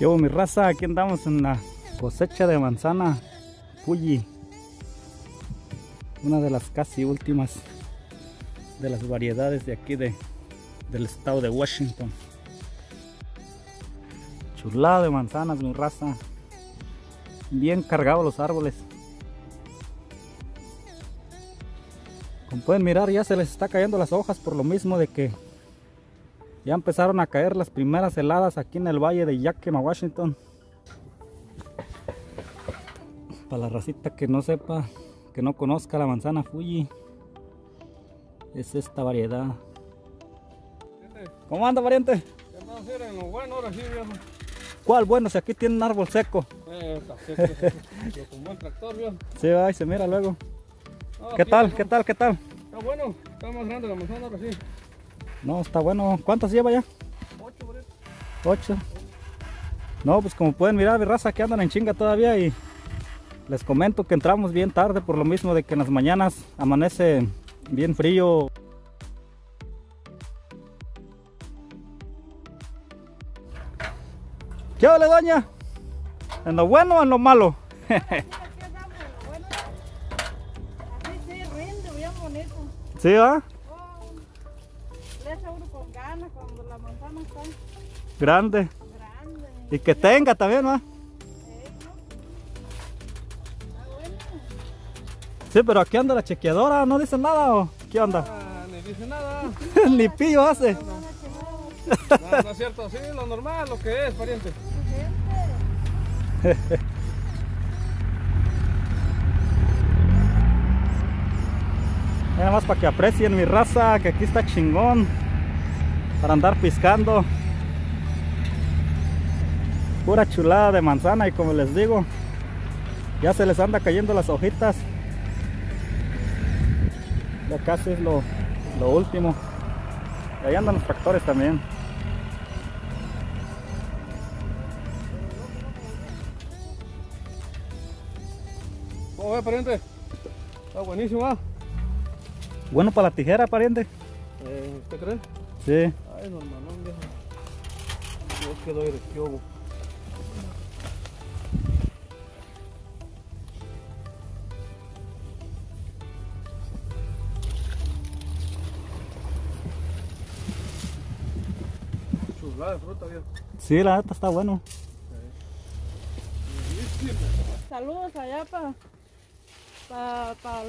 Yo, mi raza, aquí andamos en la cosecha de manzana Fuji, una de las casi últimas de las variedades de aquí del estado de Washington. Chulada de manzanas, mi raza, bien cargados los árboles. Como pueden mirar, ya se les está cayendo las hojas por lo mismo de que ya empezaron a caer las primeras heladas aquí en el valle de Yakima, Washington. Para la racita que no sepa, que no conozca la manzana Fuji, es esta variedad. ¿Cómo anda, pariente? ¿Cuál bueno? Si aquí tiene un árbol seco. Está seco. Como el tractor, viejo. Sí, ahí se mira luego. ¿Qué tal? ¿Qué tal? ¿Qué tal? Está bueno, está más grande la manzana ahora sí. No, está bueno. ¿Cuántas lleva ya? 8, por eso. 8. No, pues como pueden mirar, mi raza, que andan en chinga todavía, y les comento que entramos bien tarde por lo mismo de que en las mañanas amanece bien frío. ¿Qué ole, doña? ¿En lo bueno o en lo malo? ¿Sí, va? Le hace uno con ganas cuando la manzana está grande. Y que tenga también, ¿va? Sí, pero aquí anda la chequeadora, ¿no dice nada o qué onda? Ni dice nada. Ni pillo hace. No es cierto, sí, lo normal, lo que es, pariente. Nada más para que aprecien, mi raza, que aquí está chingón para andar piscando. Pura chulada de manzana, y como les digo, ya se les anda cayendo las hojitas. Ya casi es lo último. Y ahí andan los tractores también. ¿Cómo ve, pariente? Está buenísimo, ¿ah? Bueno para la tijera, pariente. ¿Usted cree? Sí. Ay, no, hermano, viejo. Yo quedo de piobo. Chulada de fruta, viejo. Sí, la neta está bueno. Sí. Saludos allá para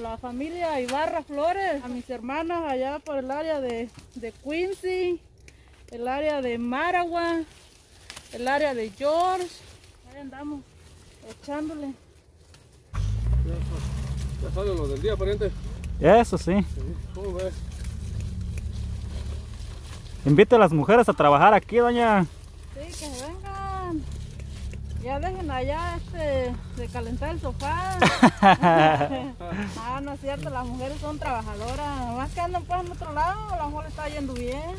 la familia Ibarra Flores, a mis hermanas allá por el área de Quincy, el área de Maragua, el área de George. Ahí andamos echándole. Ya salió lo del día, pariente. Eso sí. ¿Cómo ves? Invita a las mujeres a trabajar aquí, doña. Sí, que vengan. Ya dejen allá de calentar el sofá. Ah, no es cierto, las mujeres son trabajadoras. Más que andan pues en otro lado, a lo mejor está yendo bien.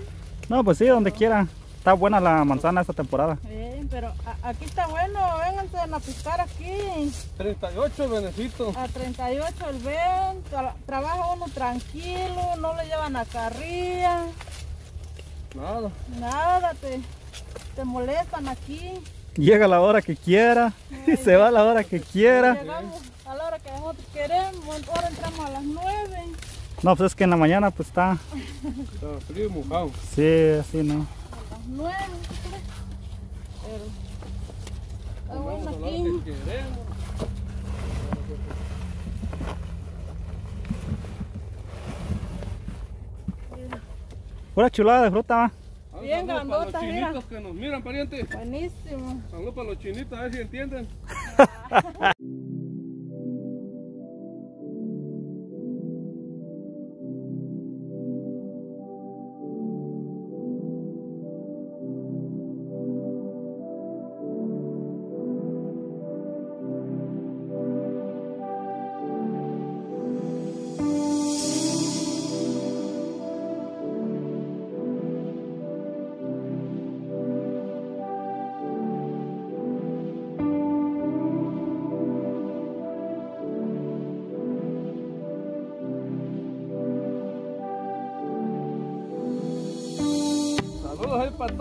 No, pues sí, donde quiera. Está buena la manzana esta temporada. Sí, pero aquí está bueno, vénganse a piscar aquí. 38 el benecito. A 38 el ben, trabaja uno tranquilo, no le llevan a carrilla. Nada. Nada, te molestan aquí. Llega la hora que quiera, y se va a la hora que quiera. Llegamos a la hora que nosotros queremos, ahora entramos a las 9. No, pues es que en la mañana pues está... Está frío y mojado. Sí, así no. A las 9. Pero... Está bueno aquí. Pura chulada de fruta. Bien grandota, para los chinitos, mira, que nos miran, pariente. Buenísimo. Saludos para los chinitos, a ver si entienden.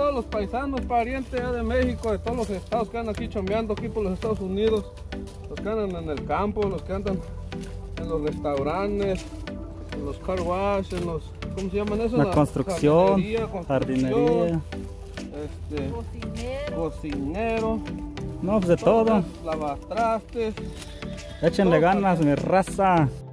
todos los paisanos, parientes de México, de todos los estados que andan aquí chambeando aquí por los Estados Unidos, los que andan en el campo, los que andan en los restaurantes, en los car wash, en los, ¿cómo se llaman esos? La construcción, jardinería, cocinero, no, pues de todo, lavatrastes. Échenle ganas, mi raza.